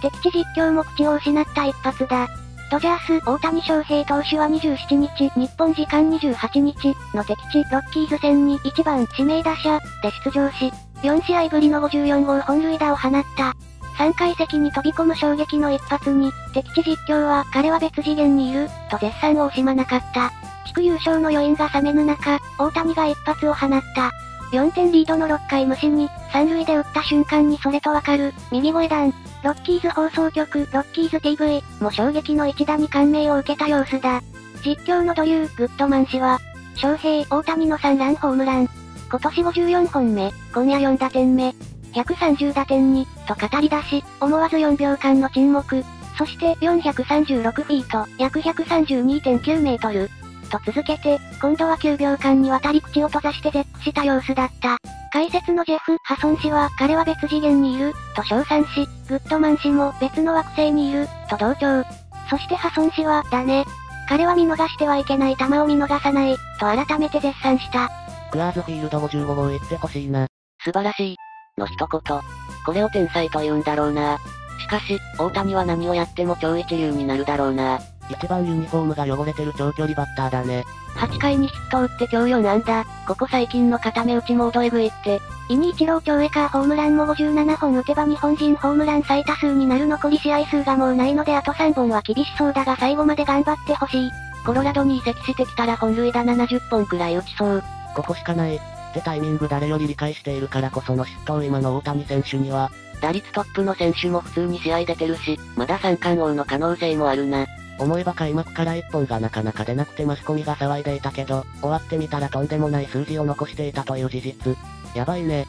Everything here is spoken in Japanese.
敵地実況も口を失った一発だ。ドジャース、大谷翔平投手は27日、日本時間28日の敵地ロッキーズ戦に1番指名打者で出場し、4試合ぶりの54号本塁打を放った。3階席に飛び込む衝撃の一発に、敵地実況は彼は別次元にいる、と絶賛を惜しまなかった。地区優勝の余韻が冷めぬ中、大谷が一発を放った。4点リードの6回無視に、三塁で打った瞬間にそれとわかる、右声弾。ロッキーズ放送局、ロッキーズ TV も衝撃の一打に感銘を受けた様子だ。実況のドリュー・グッドマン氏は、翔平、大谷の3ランホームラン。今年54本目、今夜4打点目、130打点に、と語り出し、思わず4秒間の沈黙。そして436フィート、約 132.9 メートル。と続けて、今度は9秒間にわたり口を閉ざして絶句した様子だった。解説のジェフ・ハソン氏は彼は別次元にいる、と称賛し、グッドマン氏も別の惑星にいる、と同調。そしてハソン氏は、だね。彼は見逃してはいけない球を見逃さない、と改めて絶賛した。クアーズフィールドも15号いってほしいな。素晴らしい。の一言。これを天才と言うんだろうな。しかし、大谷は何をやっても超一流になるだろうな。一番ユニフォームが汚れてる長距離バッターだね。8回にヒット打って今日4安打。ここ最近の固め打ちモードえぐいって。イニ一郎超エカーホームランも57本打てば日本人ホームラン最多数になる。残り試合数がもうないのであと3本は厳しそうだが最後まで頑張ってほしい。コロラドに移籍してきたら本塁打70本くらい打ちそう。ここしかない。ってタイミング誰より理解しているからこその失投今の大谷選手には。打率トップの選手も普通に試合出てるし、まだ三冠王の可能性もあるな。思えば開幕から1本がなかなか出なくてマスコミが騒いでいたけど、終わってみたらとんでもない数字を残していたという事実。やばいね。